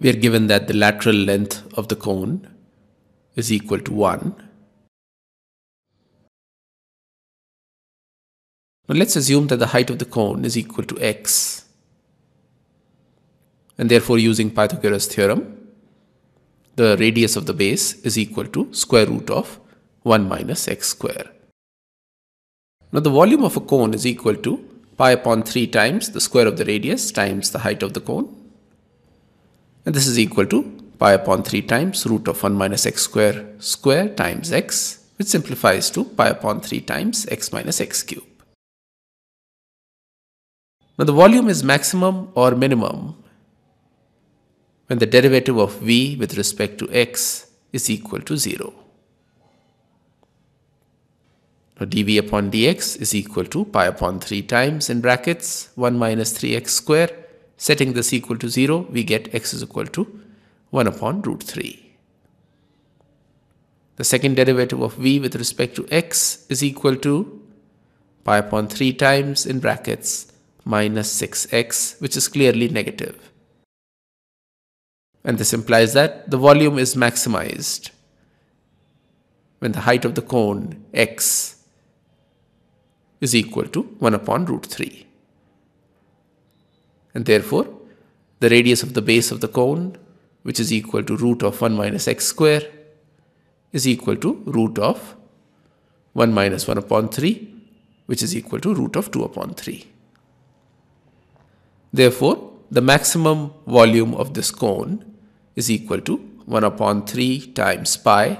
we are given that the lateral length of the cone is equal to 1. Now let's assume that the height of the cone is equal to x, and therefore using Pythagoras theorem, the radius of the base is equal to square root of 1 minus x square. Now the volume of a cone is equal to pi upon 3 times the square of the radius times the height of the cone, and this is equal to pi upon 3 times root of 1 minus x square square times x, which simplifies to pi upon 3 times x minus x cube. Now the volume is maximum or minimum when the derivative of v with respect to x is equal to 0. Now dv upon dx is equal to pi upon 3 times in brackets 1 minus 3x square. Setting this equal to 0, we get x is equal to 1 upon root 3. The second derivative of v with respect to x is equal to pi upon 3 times in brackets minus 6x, which is clearly negative. And this implies that the volume is maximized when the height of the cone x is equal to 1 upon root 3. And therefore, the radius of the base of the cone, which is equal to root of 1 minus x square, is equal to root of 1 minus 1 upon 3, which is equal to root of 2 upon 3. Therefore, the maximum volume of this cone is equal to 1 upon 3 times pi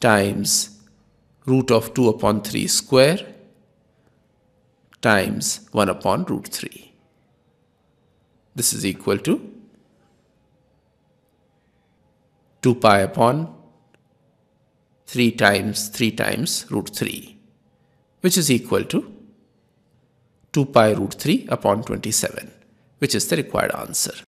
times root of 2 upon 3 square times 1 upon root 3. This is equal to 2 pi upon 3 times root 3, which is equal to 2 pi root 3 upon 27, which is the required answer.